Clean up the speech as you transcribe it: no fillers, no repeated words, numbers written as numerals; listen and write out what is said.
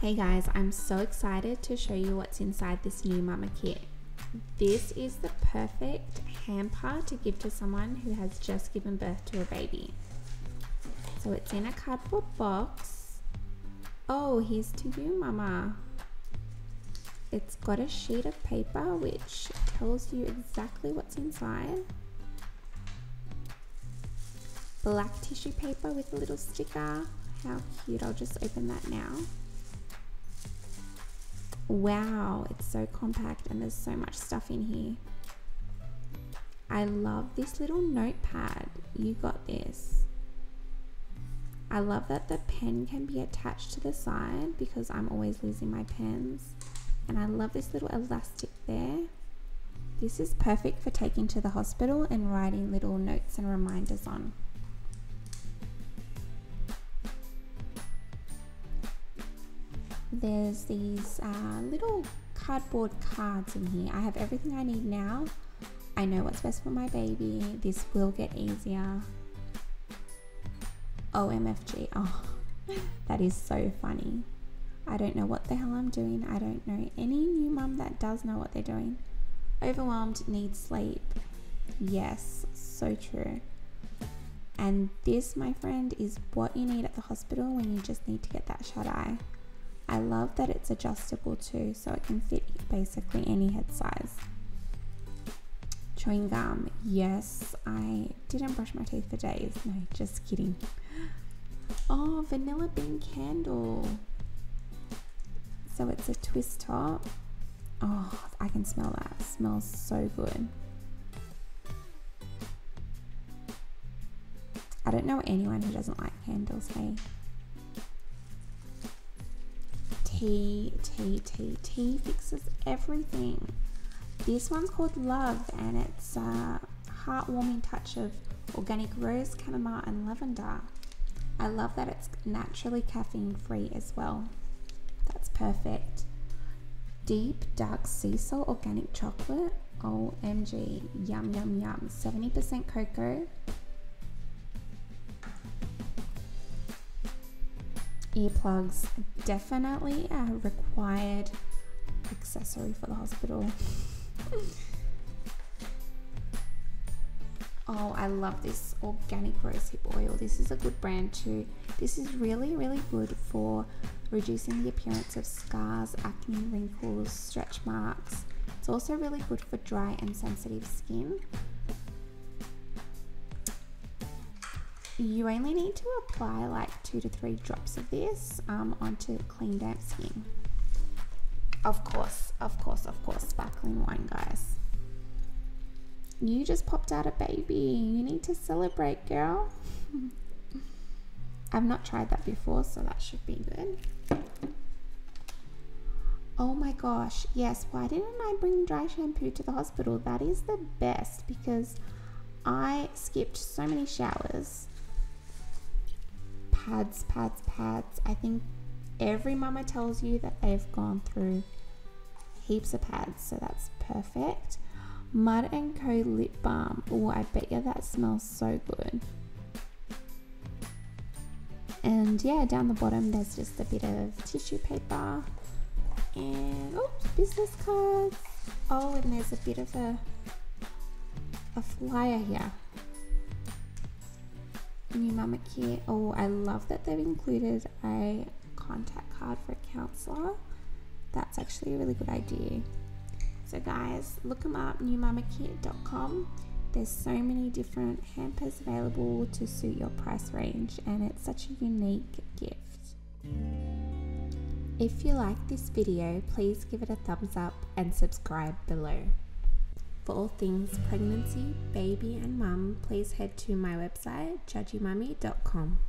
Hey guys, I'm so excited to show you what's inside this New Mama Kit. This is the perfect hamper to give to someone who has just given birth to a baby. So it's in a cardboard box. Oh, here's to you, Mama. It's got a sheet of paper which tells you exactly what's inside. Black tissue paper with a little sticker. How cute, I'll just open that now. Wow, it's so compact and there's so much stuff in here. I love this little notepad. You got this. I love that the pen can be attached to the side because I'm always losing my pens. And I love this little elastic there. This is perfect for taking to the hospital and writing little notes and reminders on. There's these little cardboard cards in here. I have everything I need now. I know what's best for my baby. This will get easier. OMFG. Oh, that is so funny. I don't know what the hell I'm doing. I don't know any new mum that does know what they're doing. Overwhelmed, needs sleep. Yes, so true. And this, my friend, is what you need at the hospital when you just need to get that shut eye. I love that it's adjustable too, so it can fit basically any head size. Chewing gum, yes, I didn't brush my teeth for days. No, just kidding. Oh, vanilla bean candle. So it's a twist top. Oh, I can smell that. It smells so good. I don't know anyone who doesn't like candles, hey? Tea fixes everything. This one's called Love and it's a heartwarming touch of organic rose, chamomile and lavender. I love that it's naturally caffeine free as well. That's perfect. Deep dark sea salt organic chocolate. OMG, yum yum yum. 70% cocoa. Earplugs, definitely a required accessory for the hospital. Oh, I love this organic rosehip oil. This is a good brand too. This is really good for reducing the appearance of scars, acne, wrinkles, stretch marks. It's also really good for dry and sensitive skin. You only need to apply like 2 to 3 drops of this onto clean, damp skin. Of course, sparkling wine, guys. You just popped out a baby. You need to celebrate, girl. I've not tried that before, so that should be good. Oh my gosh, yes. Why didn't I bring dry shampoo to the hospital? That is the best because I skipped so many showers. Pads. I think every mama tells you that they've gone through heaps of pads, so that's perfect. Mud and Co lip balm. Oh, I bet you that smells so good. And yeah, down the bottom there's just a bit of tissue paper and business cards. Oh, and there's a bit of a flyer here. New Mama Kit. Oh, I love that they've included a contact card for a counsellor. That's actually a really good idea. So guys, look them up, newmamakit.com. There's so many different hampers available to suit your price range and it's such a unique gift. If you like this video, please give it a thumbs up and subscribe below. For all things pregnancy, baby and mum, please head to my website, judgymummy.com.